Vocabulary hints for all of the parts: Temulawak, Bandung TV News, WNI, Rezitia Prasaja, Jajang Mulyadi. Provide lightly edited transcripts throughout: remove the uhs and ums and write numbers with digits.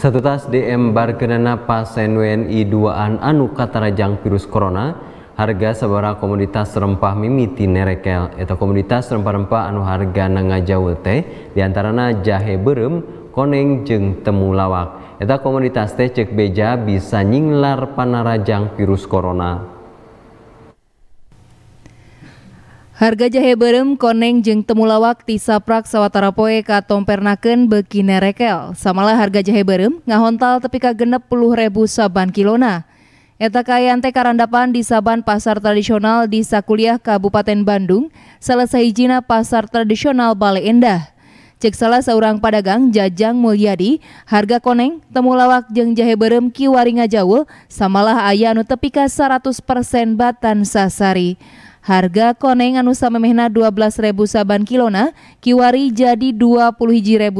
Satutas DM bargenana pasien WNI 2an anu katarajang virus corona, harga sabara komoditas rempah mimiti nerekel eta komoditas rempah-rempah anu hargana ngajauh teh diantarana jahe berem, koneng jeung temulawak. Eta komoditas teh cek beja bisa nyinglar panarajang virus corona. Harga jahe berem, koneng jeung temulawak tisaprak sawatara poe katompernakeun beuki nerekel. Samalah harga jahe berem ngahontal tepi ka 60.000 saban kilona. Eta kaayaan teh karandapan di saban pasar tradisional di sakuliah Kabupaten Bandung, salah sahijina pasar tradisional Bale Endah. Cek salah seorang padagang Jajang Mulyadi, harga koneng, temulawak jeung jahe berem kiwari ngajawul, samalah aya anu tepi ka 100% batan sasari. Harga koneng anu samemehna 12.000 saban kilona kiwari jadi 21.000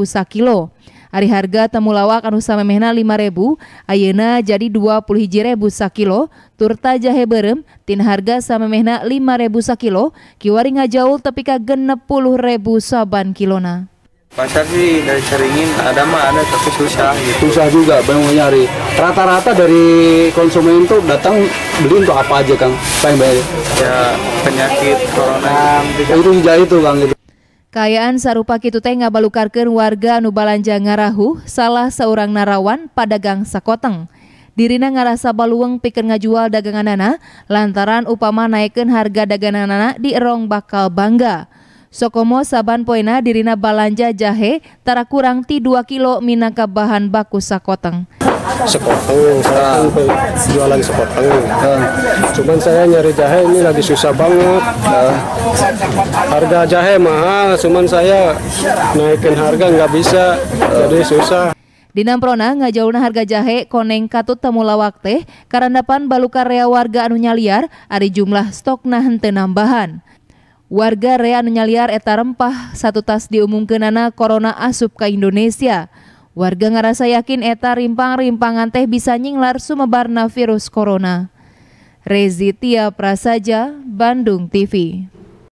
sakilo. Ari harga temulawak anu samemehna 5.000 ayeuna jadi 21.000 sakilo. Turta jahe berem tin harga samemehna 5.000 sakilo kiwari ngajaul tepi ka 60.000 saban kilona. Pasar sih dari seringin ada mah ada tapi susah gitu. Susah juga banyak nyari. Rata-rata dari konsumen tuh datang beli untuk apa aja Kang? Paling banyak ya penyakit corona itu jahe tuh Kang gitu. Kaayaan sarupa kitu teh ngabalukarkeun warga anu balanja ngarahuh salah seorang narawan padagang sakoteng. Dirina ngarasa balueng pikeun ngajual daganganana lantaran upama naikeun harga daganganana di erong bakal bangga. Sokomo saban poena dirina balanja jahe tara kurang ti 2 kilo minangka bahan baku sakoteng. Sekoteng, saya jualan sekoteng. Cuman saya nyari jahe ini lagi susah banget. Harga jahe mahal, cuman saya naikin harga nggak bisa, jadi susah. Di Namprona ngajaulna harga jahe koneng katut temulawak teh karandapan balukarea warga anu nyaliar ari jumlah stokna henteu nambahan. Warga rea anu nyaliar eta rempah satu tas diumumkeunana corona asup ka Indonesia. Warga ngarasa yakin eta rimpang-rimpangan teh bisa nyinglar sumebarna virus corona. Rezitia Prasaja, Bandung TV.